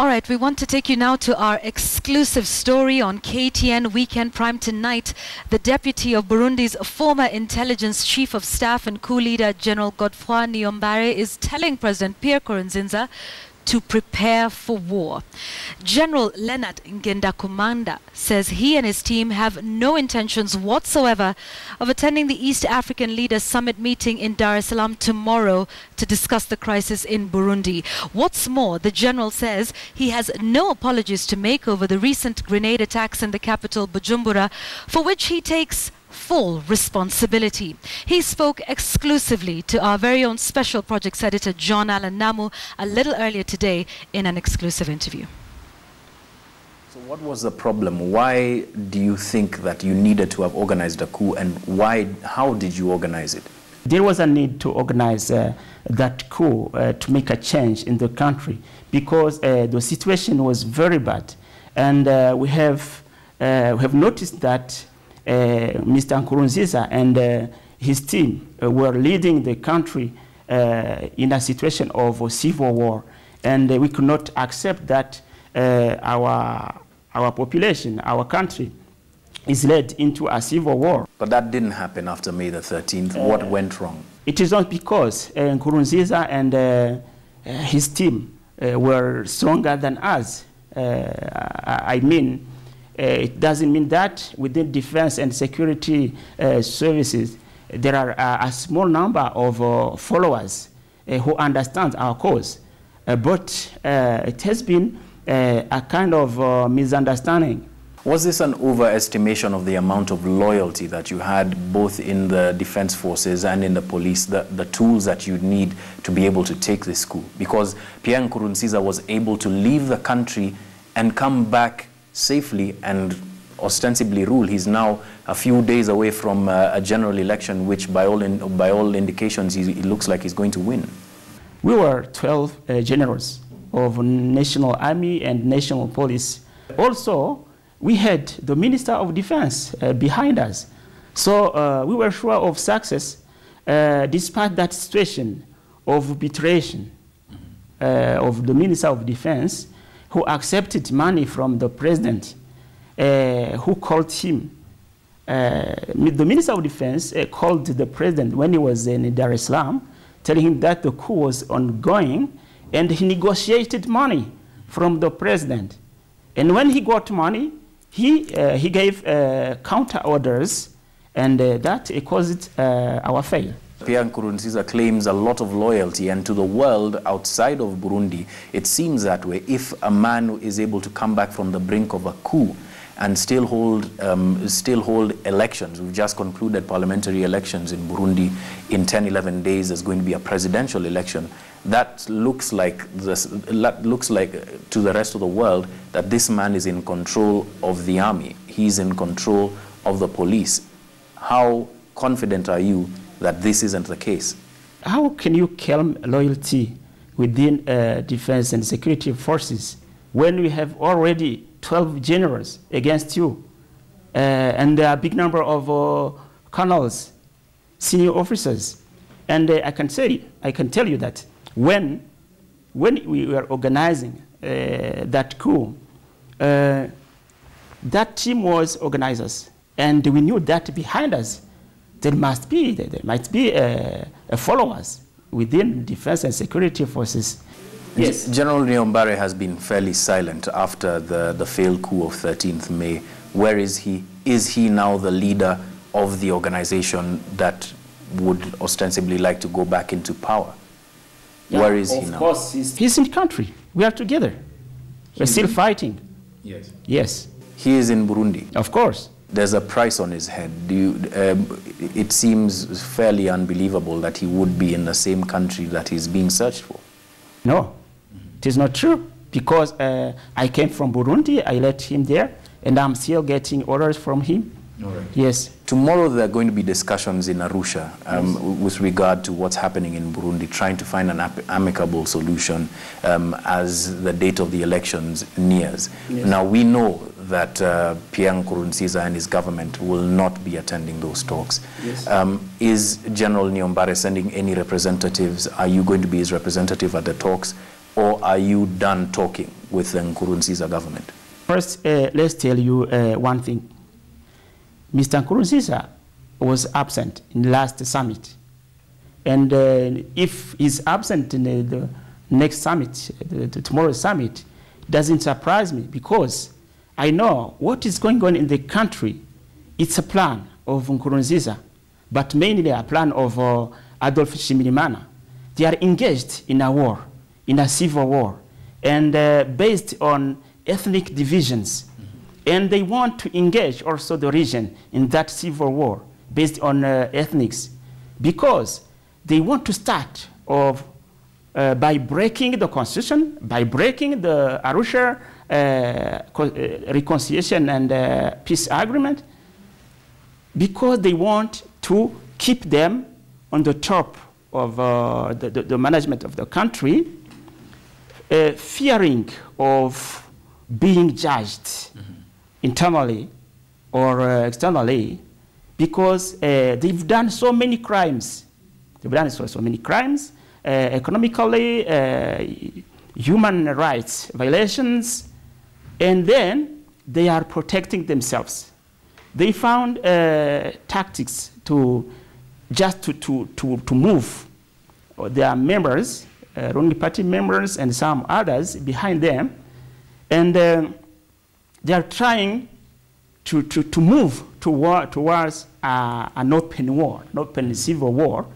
All right, we want to take you now to our exclusive story on KTN Weekend Prime tonight. The deputy of Burundi's former intelligence chief of staff and coup leader General Godefroid Niyombare is telling President Pierre Korenzinza to prepare for war. General Leonard Ngendakumana says he and his team have no intentions whatsoever of attending the East African Leaders Summit meeting in Dar es Salaam tomorrow to discuss the crisis in Burundi. What's more, the general says he has no apologies to make over the recent grenade attacks in the capital Bujumbura, for which he takes full responsibility. He spoke exclusively to our very own special projects editor John Allan Namu a little earlier today in an exclusive interview. So what was the problem? Why do you think that you needed to have organized a coup, and how did you organize it? There was a need to organize that coup to make a change in the country, because the situation was very bad, and we have noticed that Mr. Nkurunziza and his team were leading the country in a situation of civil war, and we could not accept that our population, our country, is led into a civil war. But that didn't happen after May the 13th. What went wrong? It is not because Nkurunziza and his team were stronger than us. I mean, it doesn't mean that within defense and security services there are a small number of followers who understand our cause, but it has been a kind of misunderstanding. Was this an overestimation of the amount of loyalty that you had both in the defense forces and in the police, the tools that you need to be able to take this coup? Because Pierre Nkurunziza was able to leave the country and come back safely and ostensibly rule. He's now a few days away from a general election, which by all indications it looks like he's going to win. We were 12 generals of National Army and National Police. Also, we had the Minister of Defense behind us. So we were sure of success despite that situation of betrayal of the Minister of Defense, who accepted money from the president, who called him. The Minister of Defense called the president when he was in Dar es Salaam, telling him that the coup was ongoing, and he negotiated money from the president. And when he got money, he gave counter orders, and that caused our failure. Pierre Nkurunziza claims a lot of loyalty, and to the world outside of Burundi, it seems that way. If a man is able to come back from the brink of a coup and still hold elections, we've just concluded parliamentary elections in Burundi. In 10, 11 days, there's going to be a presidential election. That looks like to the rest of the world that this man is in control of the army. He's in control of the police. How confident are you that this isn't the case? How can you claim loyalty within defense and security forces when we have already 12 generals against you, and there are a big number of colonels, senior officers? And I can tell you that when we were organizing that coup, that team was organizers, and we knew that behind us there might be followers within defense and security forces. Yes. General Nyombare has been fairly silent after the failed coup of 13th May. Where is he? Is he now the leader of the organization that would ostensibly like to go back into power? Yeah, where is he now? Of course, he's in the country. We are together. We're still fighting. Yes. Yes. He is in Burundi. Of course. There's a price on his head. It seems fairly unbelievable that he would be in the same country that he's being searched for. No, it is not true, because I came from Burundi, I left him there, and I'm still getting orders from him. All right. Yes. Tomorrow there are going to be discussions in Arusha with regard to what's happening in Burundi, trying to find an amicable solution as the date of the elections nears. Yes. Now, we know that Pierre Nkurunziza and his government will not be attending those talks. Yes. Is General Nyombare sending any representatives? Are you going to be his representative at the talks, or are you done talking? with the Nkurunziza government? First, let's tell you one thing. Mr. Nkurunziza was absent in the last summit. And if he's absent in the next summit, tomorrow's summit, doesn't surprise me, because I know what is going on in the country. It's a plan of Nkurunziza, but mainly a plan of Adolphe Ngendakumana. They are engaged in a war, in a civil war, and based on ethnic divisions. And they want to engage also the region in that civil war based on ethnics, because they want to start by breaking the constitution, by breaking the Arusha reconciliation and peace agreement, because they want to keep them on the top of the management of the country, fearing of being judged internally or externally, because they've done so many crimes. They've done so many crimes, economically, human rights violations, and then they are protecting themselves. They found tactics to just to move their members, ruling party members and some others behind them, and they are trying to move towards an open war, an open civil war,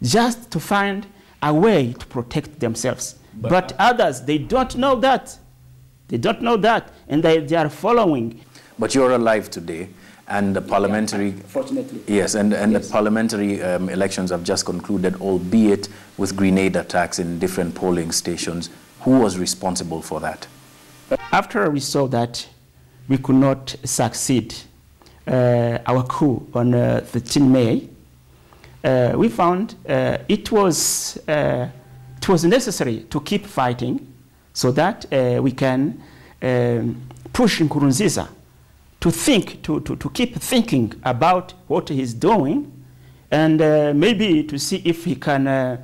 just to find a way to protect themselves. But others, they don't know that. They don't know that, and they are following. But you're alive today, and the parliamentary... Yeah, fortunately. Yes, and yes. The parliamentary elections have just concluded, albeit with grenade attacks in different polling stations. Who was responsible for that? After we saw that we could not succeed our coup on 13 May, we found it was necessary to keep fighting so that we can push Nkurunziza to think, to keep thinking about what he's doing, and maybe to see if he can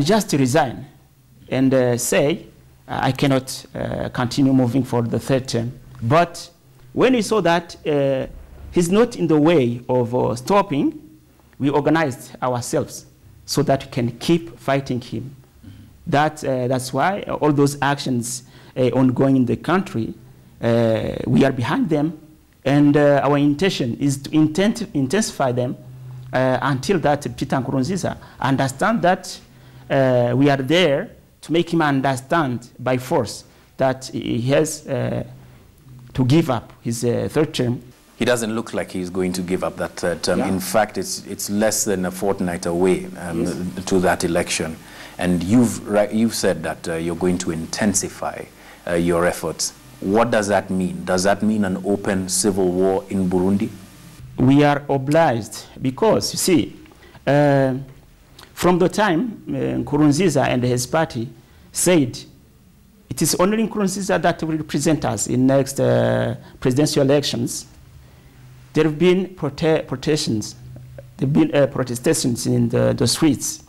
just resign and say, I cannot continue moving for the third term. But when we saw that he's not in the way of stopping, we organized ourselves so that we can keep fighting him. That's why all those actions ongoing in the country, we are behind them, and our intention is to intensify them until that Peter Nkurunziza understand that we are there to make him understand by force that he has to give up his third term. He doesn't look like he's going to give up that third term. Yeah. In fact, it's less than a fortnight away yes. to that election. And you've said that you're going to intensify your efforts. What does that mean? Does that mean an open civil war in Burundi? We are obliged, because, you see, from the time Nkurunziza and his party said it is only Nkurunziza that will represent us in next presidential elections, there have been protestations in the streets,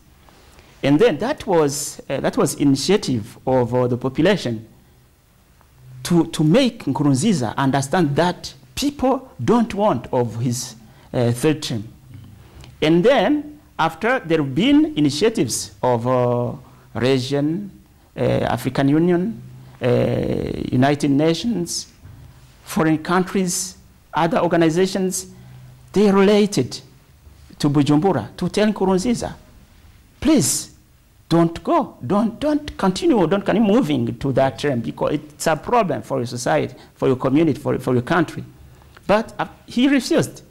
and then that was initiative of the population to make Nkurunziza understand that people don't want of his third term, and then. After there have been initiatives of region, African Union, United Nations, foreign countries, other organizations, they related to Bujumbura to tell Nkurunziza, please don't go, don't continue moving to that term, because it's a problem for your society, for your community, for your country. But he refused.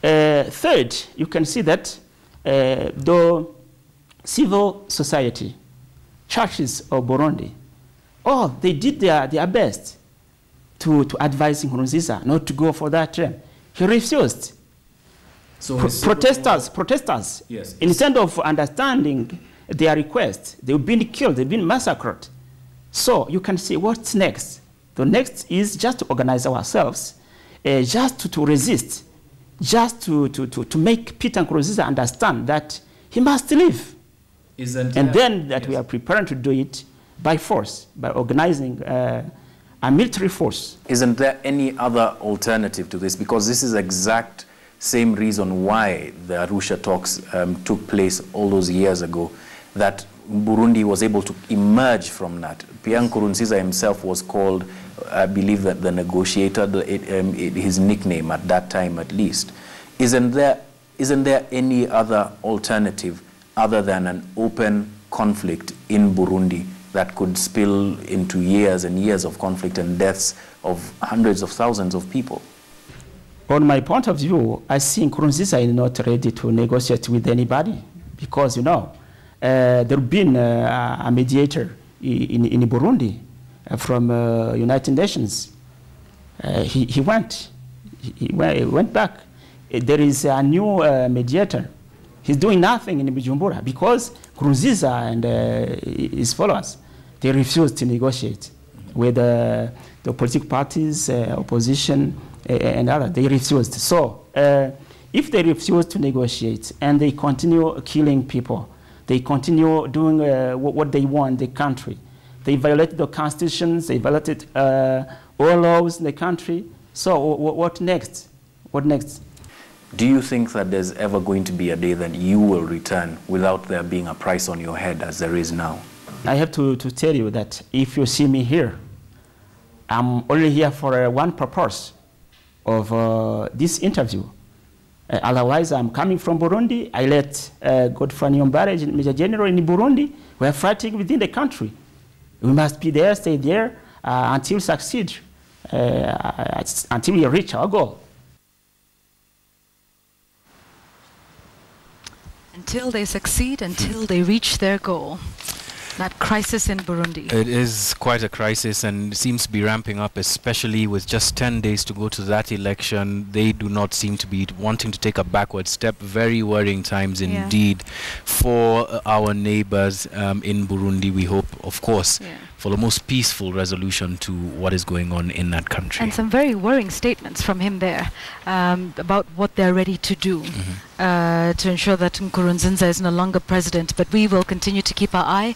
Third, you can see that the civil society, churches of Burundi, they did their best to advise Nkurunziza not to go for that term. He refused. So protesters, yes, instead of understanding their request, they've been killed, they've been massacred. So you can see what's next. The next is just to organize ourselves, just to resist, just to make Peter Nkurunziza understand that he must leave. And then that yes. we are preparing to do it by force, by organizing a military force. Isn't there any other alternative to this? Because this is exact same reason why the Arusha talks took place all those years ago, that Burundi was able to emerge from that. Pierre Nkurunziza himself was called, I believe, that the negotiator, his nickname at that time at least. Isn't there any other alternative other than an open conflict in Burundi that could spill into years and years of conflict and deaths of hundreds of thousands of people? On my point of view, I think Nkurunziza is not ready to negotiate with anybody because, you know, there have been a mediator in Burundi from United Nations. He went back. There is a new mediator. He's doing nothing in Bujumbura because Nkurunziza and his followers, they refuse to negotiate with the political parties, opposition, and others. They refused. So if they refuse to negotiate and they continue killing people, they continue doing what they want in the country. They violated the constitutions, they violated all laws in the country. So what next? What next? Do you think that there's ever going to be a day that you will return without there being a price on your head as there is now? I have to tell you that if you see me here, I'm only here for one purpose of this interview. Otherwise, I'm coming from Burundi. I left Godfrey Nyombare, Major General in Burundi. We are fighting within the country. We must be there, stay there until we succeed, until we reach our goal. Until they succeed, until they reach their goal. That crisis in Burundi. It is quite a crisis and seems to be ramping up, especially with just 10 days to go to that election. They do not seem to be wanting to take a backward step. Very worrying times indeed for our neighbors in Burundi. We hope, of course, for the most peaceful resolution to what is going on in that country. And some very worrying statements from him there about what they're ready to do to ensure that Nkurunziza is no longer president. But we will continue to keep our eye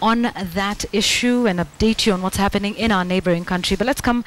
on that issue and update you on what's happening in our neighboring country. But let's come